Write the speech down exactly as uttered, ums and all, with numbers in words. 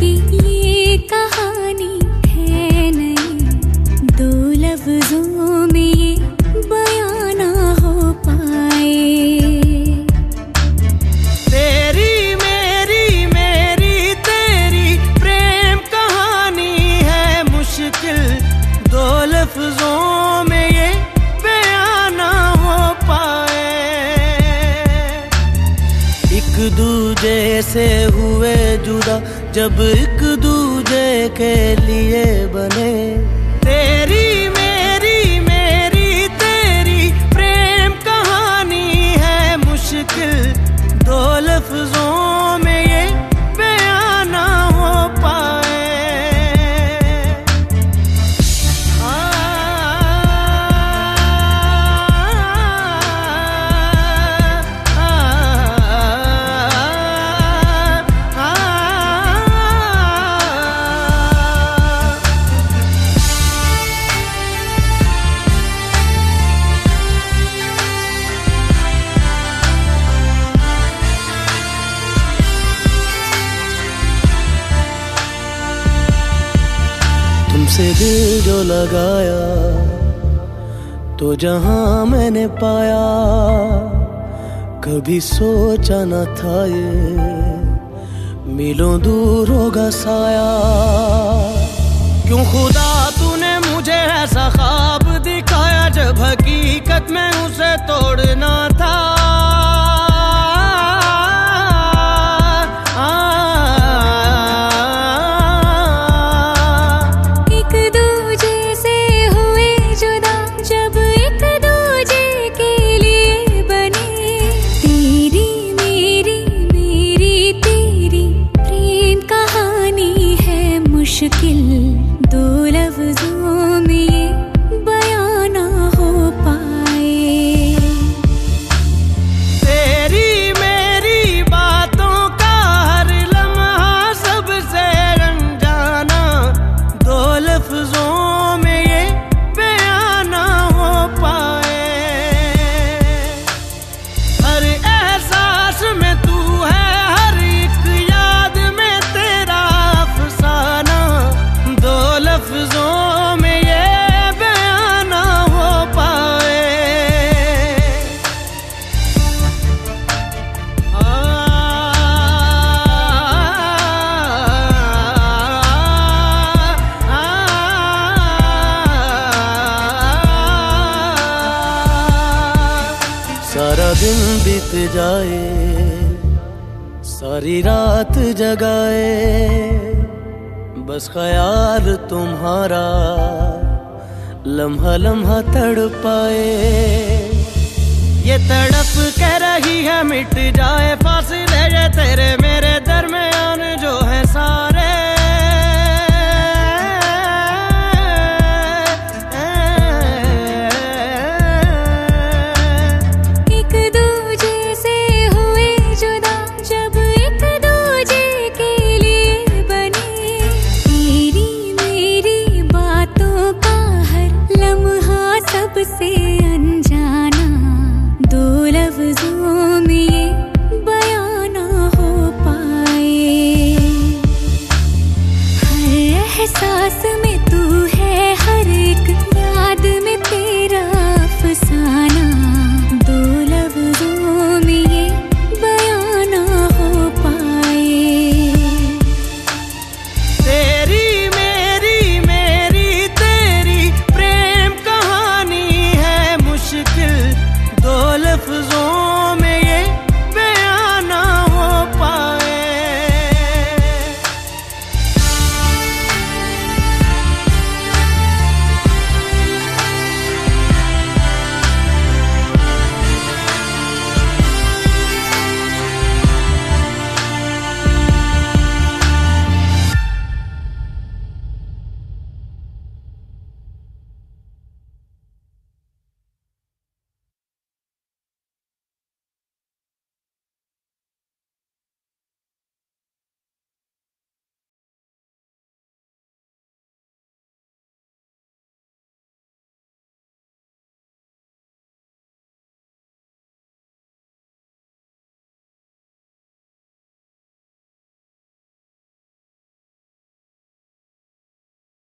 की ये कहानी है नहीं, दो लफ्जों में ये बयां ना हो पाए। तेरी मेरी मेरी तेरी प्रेम कहानी है मुश्किल, दो लफ्जों में ये बयां ना हो पाए। एक दूजे से हुए जुदा जब एक दूजे के लिए बने, तेरी मेरी मेरी तेरी प्रेम कहानी है मुश्किल, दो लफ्जों में ये बयां ना हो पाए। आ, आ, आ, आ, तुमसे दिल जो लगाया तो जहां मैंने पाया, कभी सोचा न था ये मिलों दूर होगा साया। क्यों खुदा तूने मुझे ऐसा ख्वाब दिखाया, जब हकीकत में उसे तोड़ना था। मुश्किल दो लफ्जों में बयां ना हो पाए। तेरी मेरी बातों का हर लम्हा सबसे रंजाना, दो लफ्जों में ये बयां ना हो पाए। हर एहसास में तू है, लफ्जों में ये बयां ना हो पाए। आ, आ, आ, आ, आ, सारा दिन बीत जाए, सारी रात जगाए, बस ख्याल तुम्हारा लम्हा लम्हा तड़पाए। ये तड़प कह रही है मिट जाए फासले ये तेरे मेरे दरमियान जो है सारे। से अनजाना दो लफ्जों में बयां ना हो पाए। हर एहसास में